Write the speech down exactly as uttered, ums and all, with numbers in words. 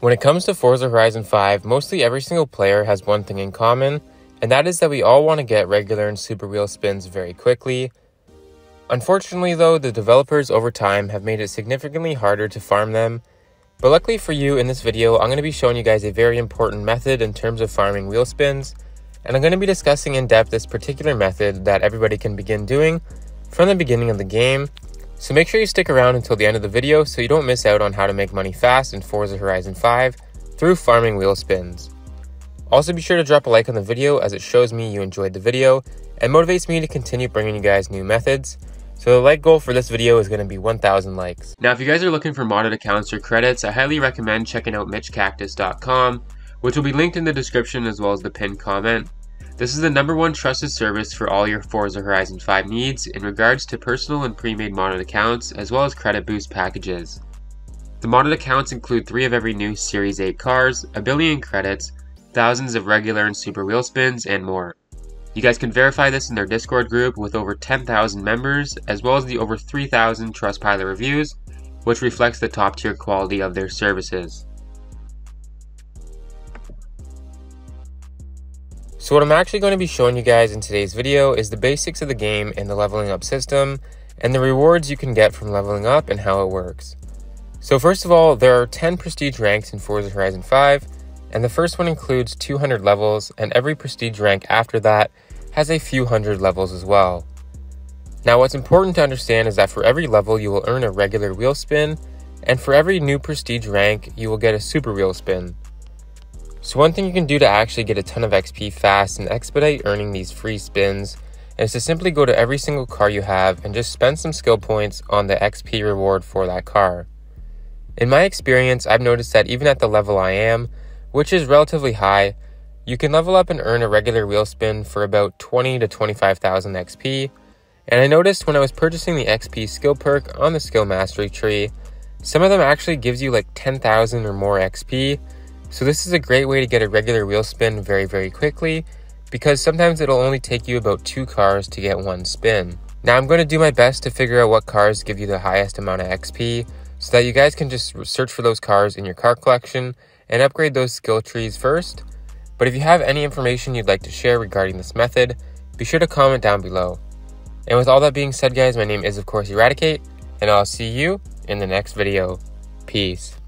When it comes to Forza Horizon five, mostly every single player has one thing in common, and that is that we all want to get regular and super wheel spins very quickly. Unfortunately though, the developers over time have made it significantly harder to farm them, but luckily for you, in this video I'm going to be showing you guys a very important method in terms of farming wheel spins, and I'm going to be discussing in depth this particular method that everybody can begin doing from the beginning of the game. So make sure you stick around until the end of the video so you don't miss out on how to make money fast in Forza Horizon five through farming wheel spins. Also be sure to drop a like on the video as it shows me you enjoyed the video and motivates me to continue bringing you guys new methods. So the like goal for this video is going to be one thousand likes. Now if you guys are looking for modded accounts or credits, I highly recommend checking out mitch cactus dot com, which will be linked in the description as well as the pinned comment. This is the number one trusted service for all your Forza Horizon five needs in regards to personal and pre-made modded accounts as well as credit boost packages. The modded accounts include three of every new Series eight cars, a billion credits, thousands of regular and super wheel spins, and more. You guys can verify this in their Discord group with over ten thousand members as well as the over three thousand Trustpilot reviews, which reflects the top tier quality of their services. So what I'm actually going to be showing you guys in today's video is the basics of the game and the leveling up system and the rewards you can get from leveling up and how it works. So first of all, there are ten prestige ranks in Forza Horizon five, and the first one includes two hundred levels, and every prestige rank after that has a few hundred levels as well. Now what's important to understand is that for every level you will earn a regular wheel spin, and for every new prestige rank you will get a super wheel spin. So one thing you can do to actually get a ton of X P fast and expedite earning these free spins is to simply go to every single car you have and just spend some skill points on the X P reward for that car. In my experience, I've noticed that even at the level I am, which is relatively high, you can level up and earn a regular wheel spin for about twenty to twenty-five thousand X P, and I noticed when I was purchasing the X P skill perk on the skill mastery tree, some of them actually gives you like ten thousand or more X P. So this is a great way to get a regular wheel spin very, very quickly, because sometimes it'll only take you about two cars to get one spin. Now I'm going to do my best to figure out what cars give you the highest amount of X P so that you guys can just search for those cars in your car collection and upgrade those skill trees first. But if you have any information you'd like to share regarding this method, be sure to comment down below. And with all that being said guys, my name is of course Eradicate, and I'll see you in the next video. Peace.